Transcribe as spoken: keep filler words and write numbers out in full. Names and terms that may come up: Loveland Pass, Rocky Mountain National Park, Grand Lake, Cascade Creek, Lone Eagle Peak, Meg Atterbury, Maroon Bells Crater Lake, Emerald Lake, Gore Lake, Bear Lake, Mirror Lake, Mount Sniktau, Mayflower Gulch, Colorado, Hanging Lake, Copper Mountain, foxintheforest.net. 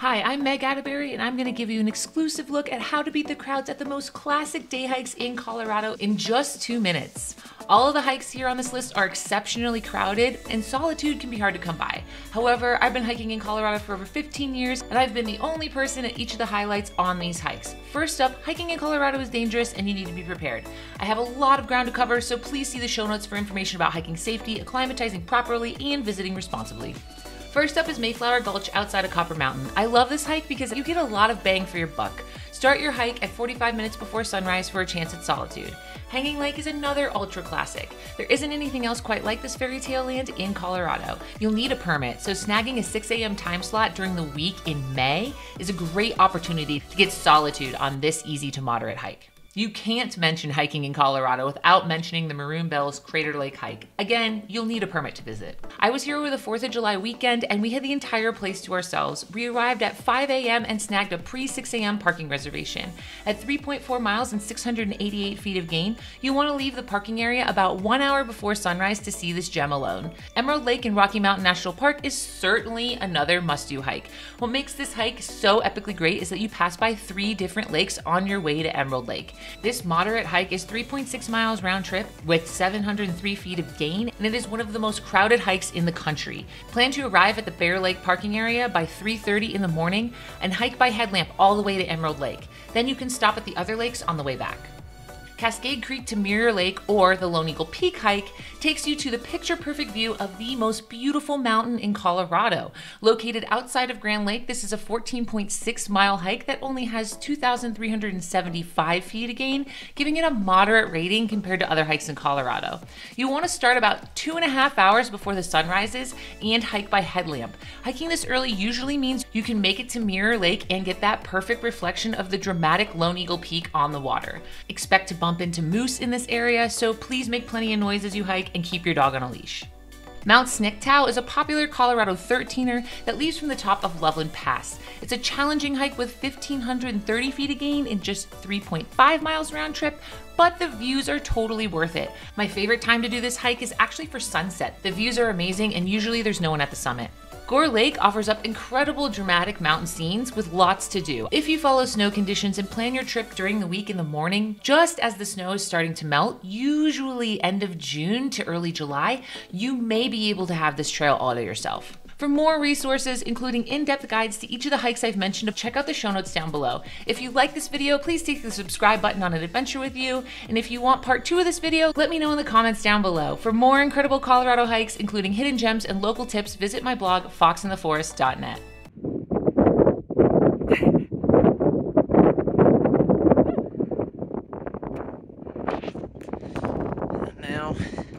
Hi, I'm Meg Atterbury, and I'm going to give you an exclusive look at how to beat the crowds at the most classic day hikes in Colorado in just two minutes. All of the hikes here on this list are exceptionally crowded, and solitude can be hard to come by. However, I've been hiking in Colorado for over fifteen years, and I've been the only person at each of the highlights on these hikes. First up, hiking in Colorado is dangerous, and you need to be prepared. I have a lot of ground to cover, so please see the show notes for information about hiking safety, acclimatizing properly, and visiting responsibly. First up is Mayflower Gulch outside of Copper Mountain. I love this hike because you get a lot of bang for your buck. Start your hike at forty-five minutes before sunrise for a chance at solitude. Hanging Lake is another ultra classic. There isn't anything else quite like this fairy tale land in Colorado. You'll need a permit, so snagging a six a m time slot during the week in May is a great opportunity to get solitude on this easy to moderate hike. You can't mention hiking in Colorado without mentioning the Maroon Bells Crater Lake hike. Again, you'll need a permit to visit. I was here over the fourth of July weekend, and we had the entire place to ourselves. We arrived at five a m and snagged a pre six a m parking reservation. At three point four miles and six hundred eighty-eight feet of gain, you want to leave the parking area about one hour before sunrise to see this gem alone. Emerald Lake in Rocky Mountain National Park is certainly another must-do hike. What makes this hike so epically great is that you pass by three different lakes on your way to Emerald Lake. This moderate hike is three point six miles round trip with seven hundred three feet of gain, and it is one of the most crowded hikes in the country. Plan to arrive at the Bear Lake parking area by three thirty in the morning and hike by headlamp all the way to Emerald Lake. Then you can stop at the other lakes on the way back. Cascade Creek to Mirror Lake, or the Lone Eagle Peak hike, takes you to the picture-perfect view of the most beautiful mountain in Colorado. Located outside of Grand Lake, this is a fourteen point six mile hike that only has two thousand three hundred seventy-five feet of gain, giving it a moderate rating compared to other hikes in Colorado. You want to start about two and a half hours before the sun rises and hike by headlamp. Hiking this early usually means you can make it to Mirror Lake and get that perfect reflection of the dramatic Lone Eagle Peak on the water. Expect to bump Bump into moose in this area, so please make plenty of noise as you hike and keep your dog on a leash. Mount Sniktau is a popular Colorado thirteener that leaves from the top of Loveland Pass. It's a challenging hike with one thousand five hundred thirty feet of gain in just three point five miles round trip, but the views are totally worth it. My favorite time to do this hike is actually for sunset. The views are amazing, and usually there's no one at the summit. Gore Lake offers up incredible dramatic mountain scenes with lots to do. If you follow snow conditions and plan your trip during the week in the morning, just as the snow is starting to melt, usually end of June to early July, you may be able to have this trail all to yourself. For more resources, including in-depth guides to each of the hikes I've mentioned, check out the show notes down below. If you like this video, please click the subscribe button on an adventure with you. And if you want part two of this video, let me know in the comments down below. For more incredible Colorado hikes, including hidden gems and local tips, visit my blog, fox in the forest dot net. Now.